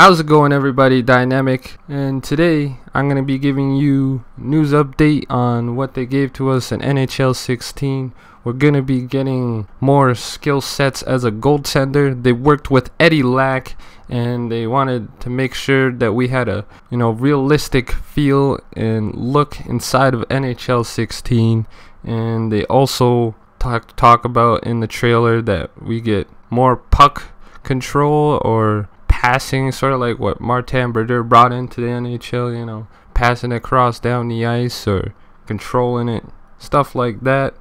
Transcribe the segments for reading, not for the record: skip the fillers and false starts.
How's it going, everybody? Dynamic, and today I'm going to be giving you news update on what they gave to us in NHL 16. We're going to be getting more skill sets as a goaltender. They worked with Eddie Lack and they wanted to make sure that we had a realistic feel and look inside of NHL 16, and they also talk about in the trailer that we get more puck control or passing, sort of like what Martin Brodeur brought into the NHL, passing it across down the ice or controlling it, stuff like that.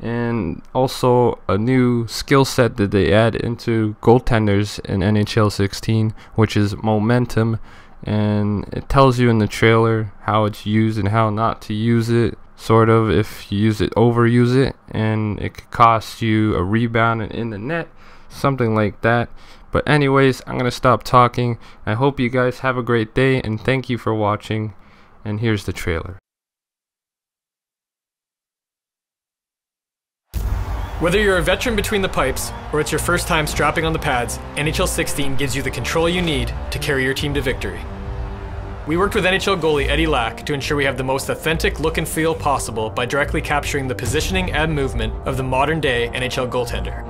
And also a new skill set that they add into goaltenders in NHL 16, which is momentum, and it tells you in the trailer how it's used and how not to use it. Sort of, if you use it, overuse it, and it could cost you a rebound and in the net, something like that. But anyways, I'm gonna stop talking. I hope you guys have a great day, and thank you for watching. And here's the trailer. Whether you're a veteran between the pipes or it's your first time strapping on the pads, NHL 16 gives you the control you need to carry your team to victory. We worked with NHL goalie Eddie Lack to ensure we have the most authentic look and feel possible by directly capturing the positioning and movement of the modern-day NHL goaltender.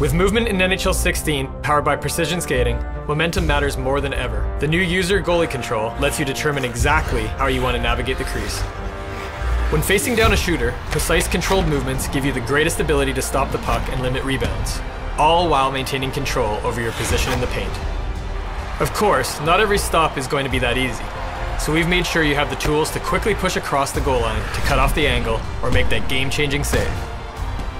With movement in NHL 16 powered by precision skating, momentum matters more than ever. The new user goalie control lets you determine exactly how you want to navigate the crease. When facing down a shooter, precise controlled movements give you the greatest ability to stop the puck and limit rebounds, all while maintaining control over your position in the paint. Of course, not every stop is going to be that easy, so we've made sure you have the tools to quickly push across the goal line to cut off the angle or make that game-changing save.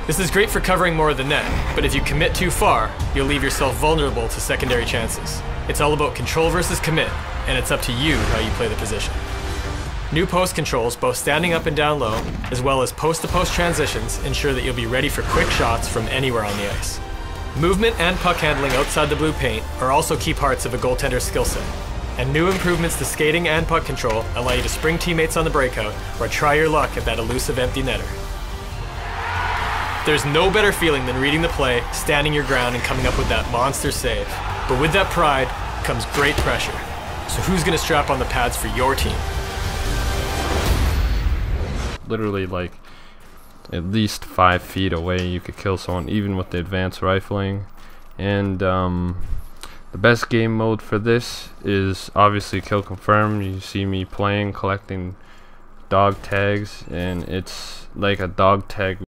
This is great for covering more of the net, but if you commit too far, you'll leave yourself vulnerable to secondary chances. It's all about control versus commit, and it's up to you how you play the position. New post controls, both standing up and down low, as well as post-to-post transitions, ensure that you'll be ready for quick shots from anywhere on the ice. Movement and puck handling outside the blue paint are also key parts of a goaltender's skill set, and new improvements to skating and puck control allow you to spring teammates on the breakout or try your luck at that elusive empty netter. There's no better feeling than reading the play, standing your ground, and coming up with that monster save. But with that pride comes great pressure. So who's gonna strap on the pads for your team? Literally, like, at least 5 feet away, you could kill someone, even with the advanced rifling. And the best game mode for this is obviously kill confirm. You see me playing, collecting dog tags, and it's like a dog tag